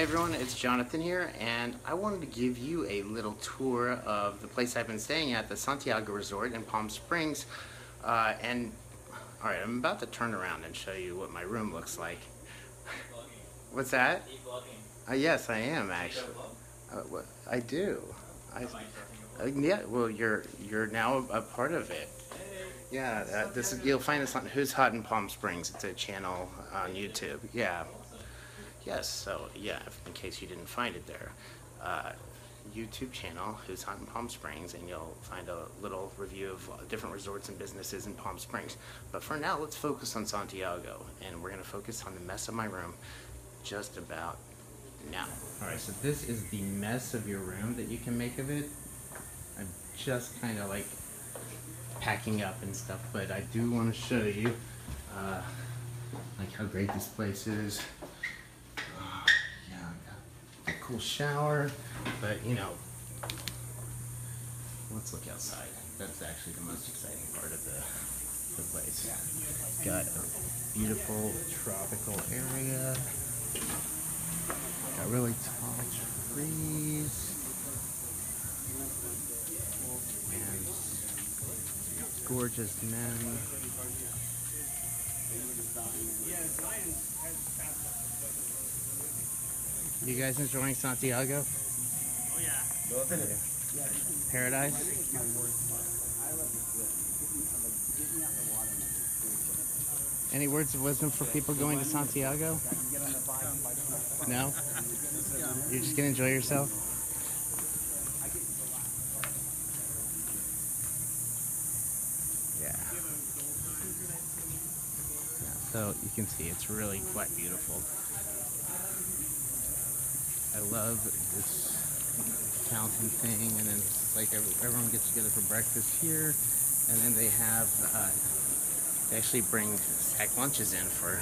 Hey everyone, it's Jonathan here, and I wanted to give you a little tour of the place I've been staying at, the Santiago Resort in Palm Springs. Alright, I'm about to turn around and show you what my room looks like. What's that? Yes, I am actually. I do. Yeah, well, you're now a part of it. Yeah, you'll find us on Who's Hot in Palm Springs. It's a channel on YouTube. Yeah. Yes, so yeah, in case you didn't find it there, YouTube channel, Who's Hot in Palm Springs, and you'll find a little review of different resorts and businesses in Palm Springs. But for now, let's focus on Santiago, and we're going to focus on the mess of my room just about now. Alright, so this is the mess of your room that you can make of it. I'm just kind of like packing up and stuff, but I do want to show you like how great this place is. Cool shower, but you know, let's look outside. That's actually the most exciting part of the place. Yeah. Got a beautiful tropical area, got really tall trees, and gorgeous men. You guys enjoying Santiago? Oh yeah. Paradise? Any words of wisdom for people going to Santiago? No? You're just gonna enjoy yourself? Yeah. So you can see it's really quite beautiful. I love this fountain thing, and then it's like everyone gets together for breakfast here, and then they have, they actually bring sack lunches in for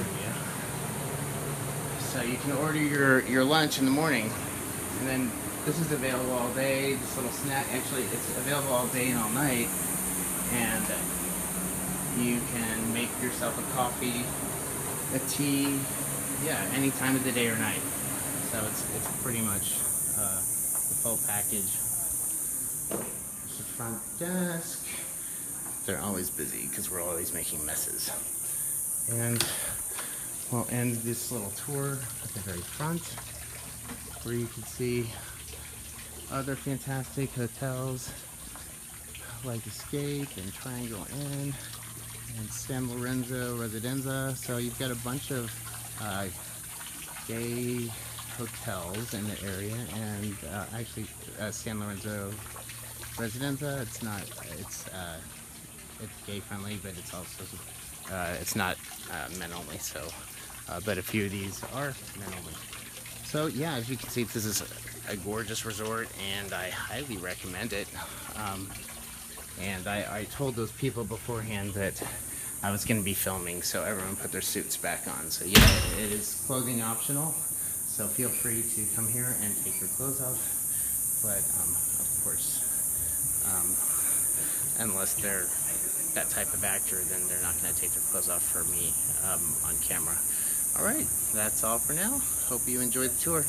you. So you can order your lunch in the morning, and then this is available all day, this little snack, actually it's available all day and all night, and you can make yourself a coffee, a tea, yeah, any time of the day or night. So it's pretty much the full package. There's the front desk. They're always busy because we're always making messes. And we'll end this little tour at the very front, where you can see other fantastic hotels like Escape and Triangle Inn and San Lorenzo Residenza. So you've got a bunch of gay hotels in the area, and actually San Lorenzo Residenza, it's gay friendly, but it's also it's not men only, so but a few of these are men only. So yeah, as you can see, this is a gorgeous resort, and I highly recommend it. And I told those people beforehand that I was going to be filming, so everyone put their suits back on. So yeah, it is clothing optional, so feel free to come here and take your clothes off, but of course, unless they're that type of actor, then they're not going to take their clothes off for me on camera. Alright, that's all for now. Hope you enjoyed the tour.